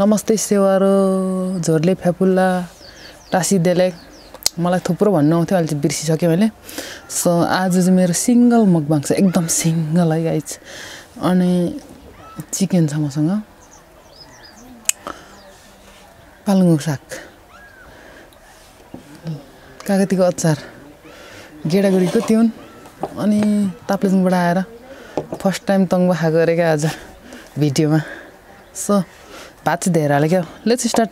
नमस्ते सेवारो झोरले फ्यापुला टासी देलेक मलाई थुप्रो भन्नु आउँथ्यो अहिले चाहिँ बिर्सिसके मैले सो आज चाहिँ मेरो सिंगल मकबाङ छ एकदम सिंगल है गाइस अनि चिकन छ मसँग पालुङ साग कागतीको अचार गेडागुडीको तिउन अनि ताप्लेजुङबाट आएर फर्स्ट टाइम तंगबा खा गरेका आज भिडियोमा सो भात चाहिँ धेरै हाले क्या लेट्स स्टार्ट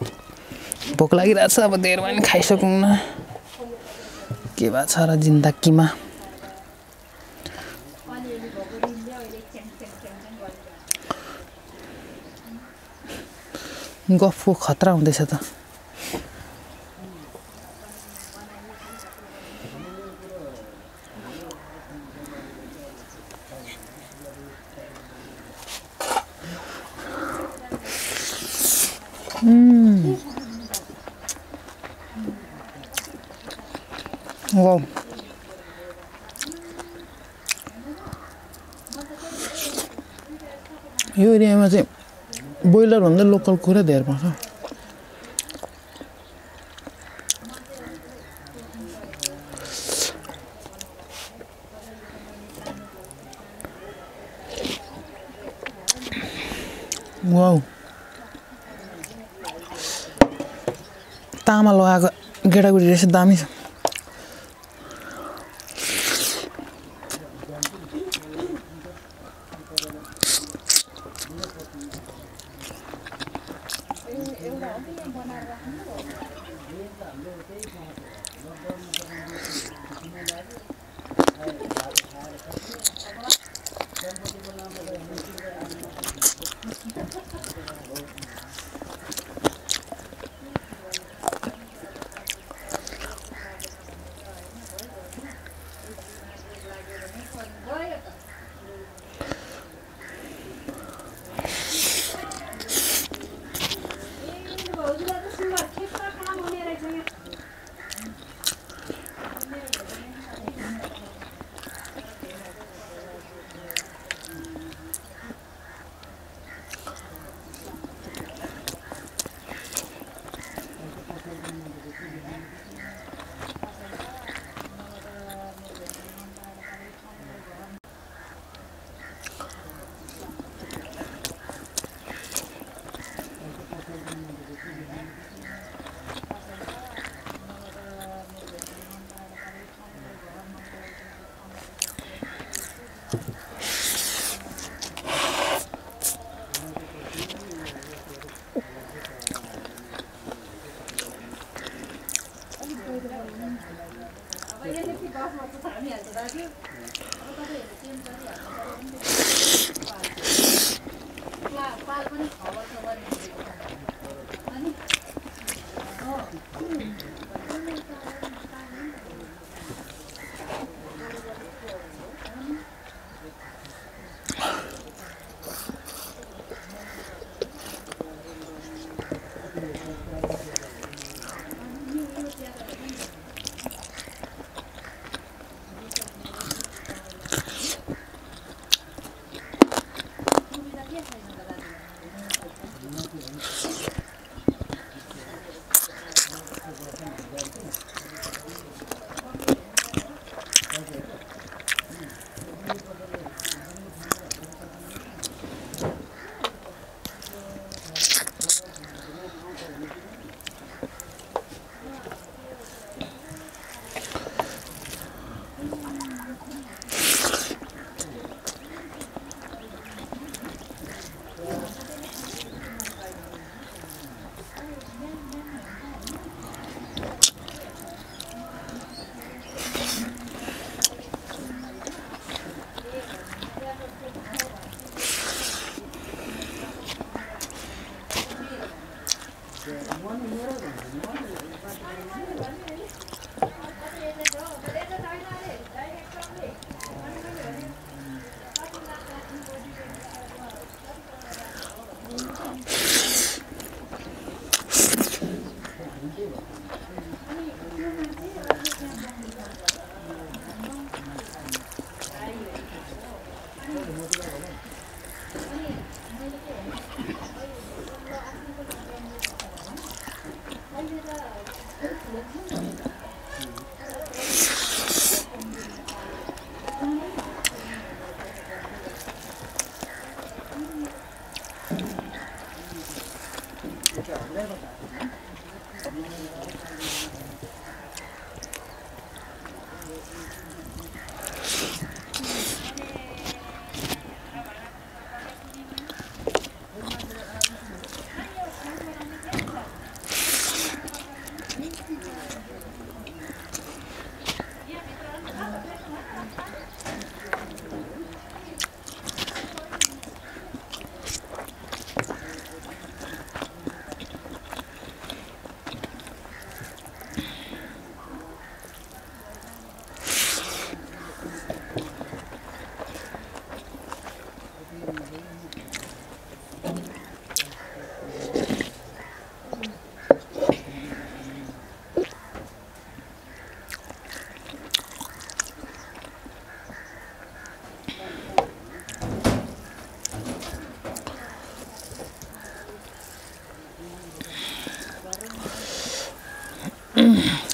भोक लागिरहेछ अब धेरै पनि खाइसकौँ न के भा छ र जिन्दगीमा गफको खतरा हुँदैछ त Wow. यो एरियामा चाहिँ ब्रोइलर भन्दा लोकल कुरा धेरै पर्छ वाउ तामा लगाएको गेडागुडी रहेछ दामी छ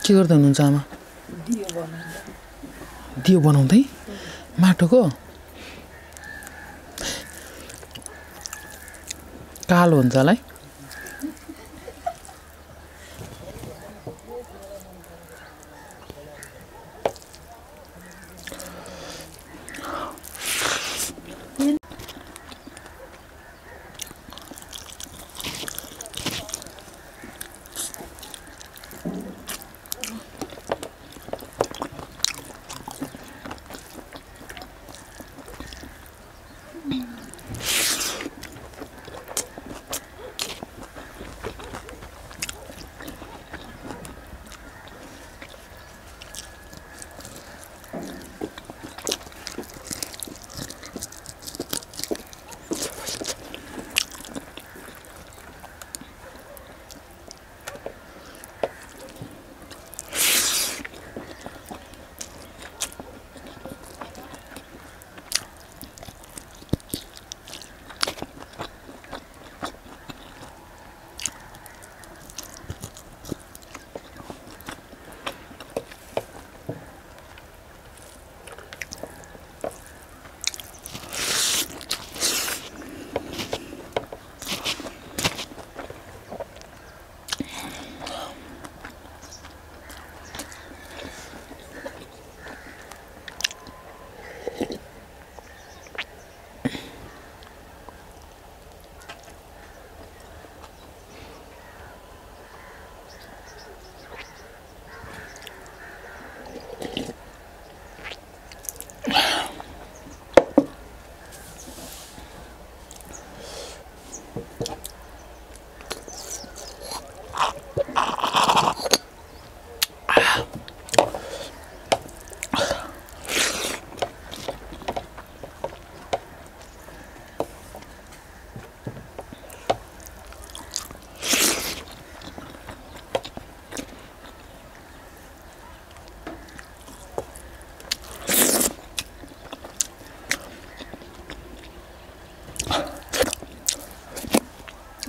के गर्दै हुनुहुन्छ आमा? दियो बनाउँदै। दियो बनाउँदै? माटोको? कालो हुन्छ होला है?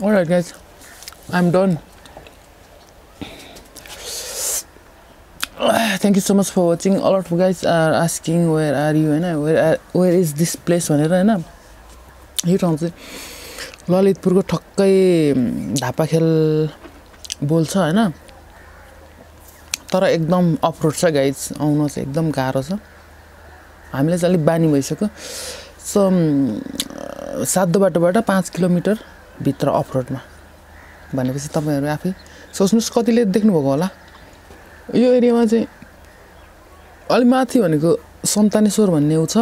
Alright guys, I'm done. Thank you so much for watching. A lot of guys are asking where are you and where is this place भनेर हैन यो ठाउँ चाहिँ ललितपुरको ठक्कै धापाखेल बोल्छ हैन तर एकदम अफरोड छ गाइस आउन चाहिँ एकदम गाह्रो छ हामीले चाहिँ अलि बानी भइसक्यो सो साधो बाटोबाट 5 किलोमिटर भित्र अफ रोडमा भनेपछि तपाईहरु आफै सोच्नुस् कतिले देख्नु भएको होला यो एरियामा चाहिँ अलि माथि भनेको सन्तानेश्वर भन्ने उ छ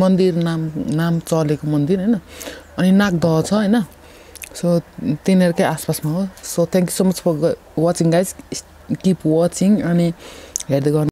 मन्दिर नाम चलेको मन्दिर हैन अनि नागदह छ हैन सो तिनीहरुकै आसपासमा हो so thank you so much for watching guys keep watching अनि हेर्दै